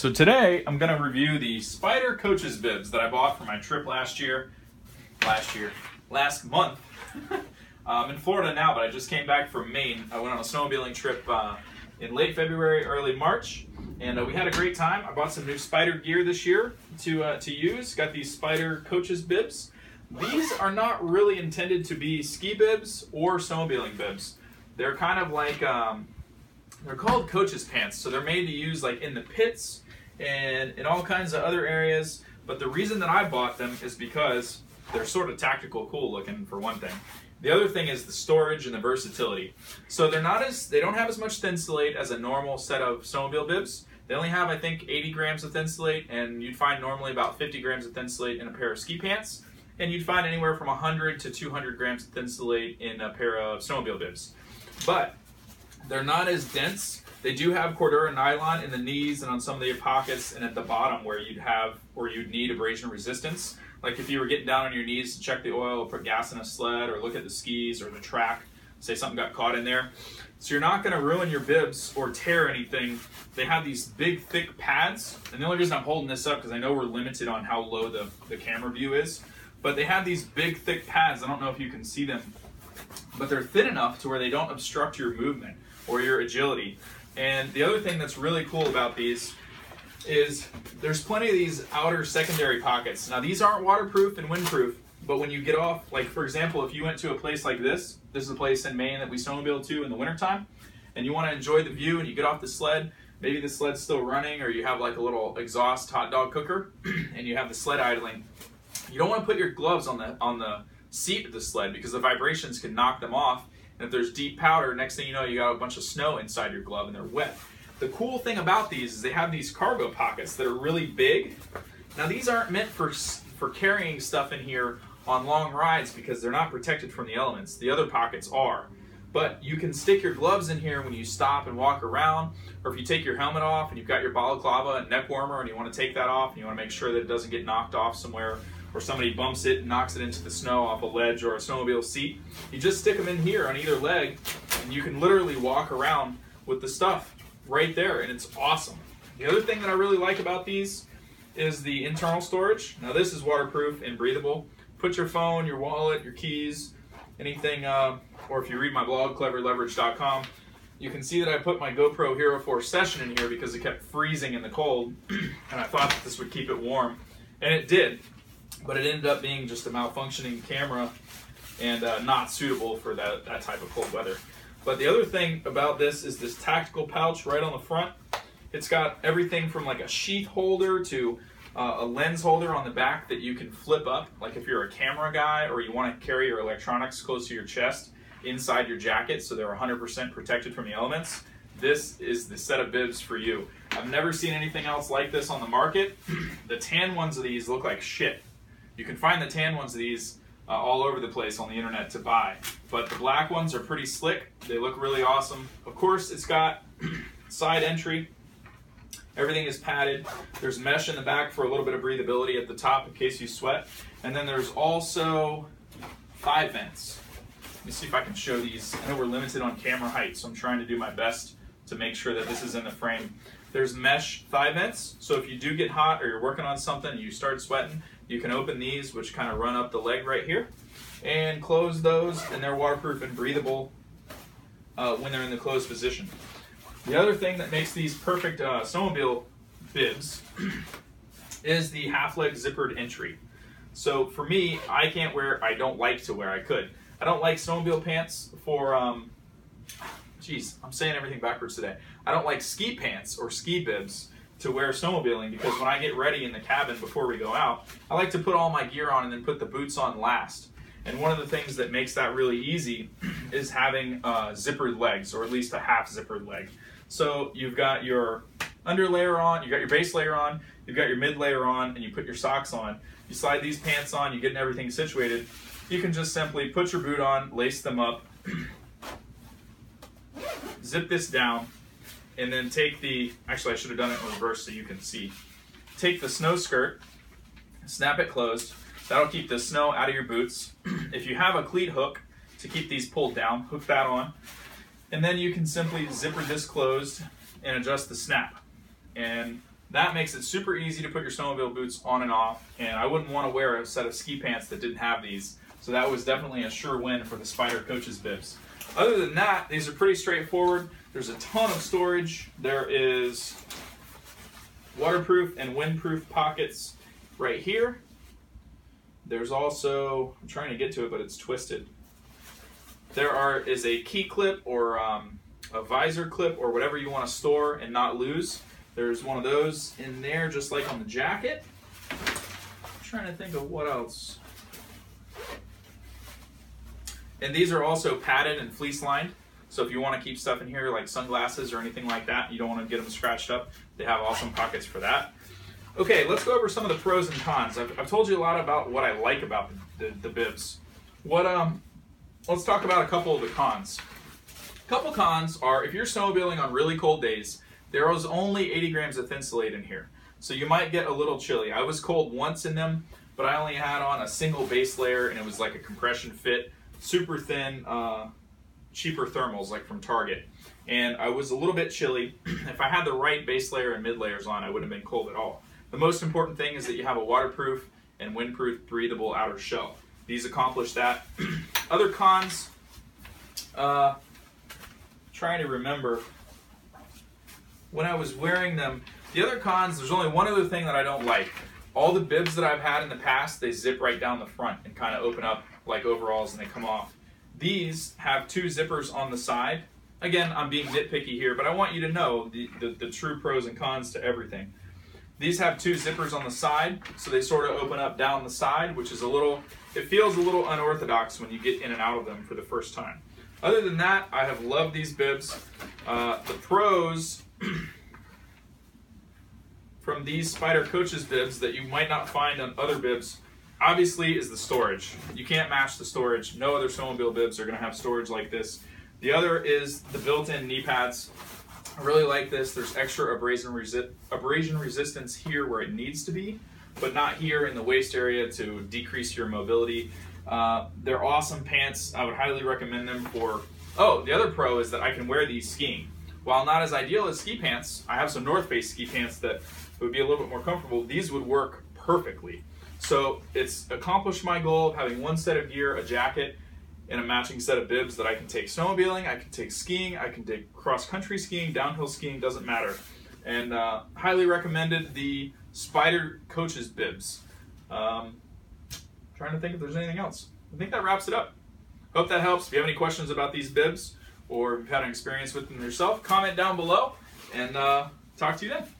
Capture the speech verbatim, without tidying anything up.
So today I'm going to review the Spyder coaches bibs that I bought for my trip last year, last year, last month. I'm in Florida now, but I just came back from Maine. I went on a snowmobiling trip uh, in late February, early March, and uh, we had a great time. I bought some new Spyder gear this year to uh, to use. Got these Spyder coaches bibs. These are not really intended to be ski bibs or snowmobiling bibs. They're kind of like, um, they're called coaches pants, so they're made to use like in the pits and in all kinds of other areas. But the reason that I bought them is because they're sort of tactical cool looking, for one thing. The other thing is the storage and the versatility. So they're not as, they don't have as much Thinsulate as a normal set of snowmobile bibs. They only have, I think, eighty grams of Thinsulate, and you'd find normally about fifty grams of Thinsulate in a pair of ski pants. And you'd find anywhere from one hundred to two hundred grams of Thinsulate in a pair of snowmobile bibs. But they're not as dense. They do have Cordura nylon in the knees and on some of the pockets and at the bottom where you'd have, or you'd need abrasion resistance. Like if you were getting down on your knees to check the oil, put gas in a sled, or look at the skis or the track, say something got caught in there. So you're not gonna ruin your bibs or tear anything. They have these big, thick pads. And the only reason I'm holding this up, because I know we're limited on how low the, the camera view is, but they have these big, thick pads. I don't know if you can see them, but they're thin enough to where they don't obstruct your movement or your agility. And the other thing that's really cool about these is there's plenty of these outer secondary pockets. Now, these aren't waterproof and windproof, but when you get off, like for example, if you went to a place like this, this is a place in Maine that we snowmobile to in the wintertime, and you wanna enjoy the view and you get off the sled, maybe the sled's still running or you have like a little exhaust hot dog cooker and you have the sled idling. You don't want to put your gloves on the on the seat of the sled because the vibrations can knock them off. And if there's deep powder, next thing you know, you got a bunch of snow inside your glove and they're wet. The cool thing about these is they have these cargo pockets that are really big. Now these aren't meant for, for carrying stuff in here on long rides because they're not protected from the elements. The other pockets are. But you can stick your gloves in here when you stop and walk around, or if you take your helmet off and you've got your balaclava and neck warmer and you want to take that off and you want to make sure that it doesn't get knocked off somewhere, or somebody bumps it and knocks it into the snow off a ledge or a snowmobile seat. You just stick them in here on either leg and you can literally walk around with the stuff right there, and it's awesome. The other thing that I really like about these is the internal storage. Now this is waterproof and breathable. Put your phone, your wallet, your keys, anything, uh, or if you read my blog, Clever Leverage dot com, you can see that I put my GoPro Hero four session in here because it kept freezing in the cold and I thought that this would keep it warm, and it did. But it ended up being just a malfunctioning camera and uh, not suitable for that, that type of cold weather. But the other thing about this is this tactical pouch right on the front. It's got everything from like a sheath holder to uh, a lens holder on the back that you can flip up. Like if you're a camera guy or you want to carry your electronics close to your chest inside your jacket so they're one hundred percent protected from the elements. This is the set of bibs for you. I've never seen anything else like this on the market. The tan ones of these look like shit. You can find the tan ones of these uh, all over the place on the internet to buy. But the black ones are pretty slick. They look really awesome. Of course, it's got side entry. Everything is padded. There's mesh in the back for a little bit of breathability at the top in case you sweat. And then there's also five vents. Let me see if I can show these. I know we're limited on camera height, so I'm trying to do my best to make sure that this is in the frame. There's mesh thigh vents, so if you do get hot or you're working on something and you start sweating, you can open these, which kind of run up the leg right here, and close those, and they're waterproof and breathable uh, when they're in the closed position. The other thing that makes these perfect uh, snowmobile bibs is the half-leg zippered entry. So for me, I can't wear, I don't like to wear, I could. I don't like snowmobile pants for, um, geez, I'm saying everything backwards today. I don't like ski pants or ski bibs to wear snowmobiling because when I get ready in the cabin before we go out, I like to put all my gear on and then put the boots on last. And one of the things that makes that really easy is having uh, zippered legs, or at least a half zippered leg. So you've got your under layer on, you've got your base layer on, you've got your mid layer on, and you put your socks on. You slide these pants on, you get everything situated. You can just simply put your boot on, lace them up, zip this down, and then take the, actually I should have done it in reverse so you can see. Take the snow skirt, snap it closed. That'll keep the snow out of your boots. If you have a cleat hook to keep these pulled down, hook that on. And then you can simply zipper this closed and adjust the snap. And That makes it super easy to put your snowmobile boots on and off, and I wouldn't want to wear a set of ski pants that didn't have these, so that was definitely a sure win for the Spyder Coach's bibs. Other than that, these are pretty straightforward. There's a ton of storage. There is waterproof and windproof pockets right here. There's also, I'm trying to get to it, but it's twisted. There are is a key clip or um, a visor clip or whatever you want to store and not lose. There's one of those in there, just like on the jacket. I'm trying to think of what else. And these are also padded and fleece lined. So if you want to keep stuff in here like sunglasses or anything like that, you don't want to get them scratched up, they have awesome pockets for that. Okay, let's go over some of the pros and cons. I've, I've told you a lot about what I like about the, the, the bibs. What, um, let's talk about a couple of the cons. A couple cons are if you're snowmobiling on really cold days, there is only eighty grams of Thinsulate in here, so you might get a little chilly. I was cold once in them, but I only had on a single base layer, and it was like a compression fit, super thin, uh, cheaper thermals like from Target. And I was a little bit chilly. If I had the right base layer and mid layers on, I wouldn't have been cold at all. The most important thing is that you have a waterproof and windproof breathable outer shell. These accomplish that. Other cons, uh, trying to remember when I was wearing them. The other cons, there's only one other thing that I don't like. All the bibs that I've had in the past, they zip right down the front and kind of open up like overalls and they come off. These have two zippers on the side. Again, I'm being nitpicky here, but I want you to know the, the, the true pros and cons to everything. These have two zippers on the side, so they sort of open up down the side, which is a little, it feels a little unorthodox when you get in and out of them for the first time. Other than that, I have loved these bibs. Uh, the pros from these Spyder Coach's bibs that you might not find on other bibs, obviously, is the storage. You can't match the storage. No other snowmobile bibs are gonna have storage like this. The other is the built-in knee pads. I really like this. There's extra abrasion, resi abrasion resistance here where it needs to be, but not here in the waist area to decrease your mobility. Uh, they're awesome pants. I would highly recommend them for, oh, the other pro is that I can wear these skiing. While not as ideal as ski pants, I have some North Face ski pants that would be a little bit more comfortable. These would work perfectly. So it's accomplished my goal of having one set of gear, a jacket, and a matching set of bibs that I can take snowmobiling, I can take skiing, I can take cross-country skiing, downhill skiing, doesn't matter. And uh, highly recommended the Spyder Coach's bibs. Um, trying to think if there's anything else. I think that wraps it up. Hope that helps. If you have any questions about these bibs or if you've had an experience with them yourself, comment down below and uh, talk to you then.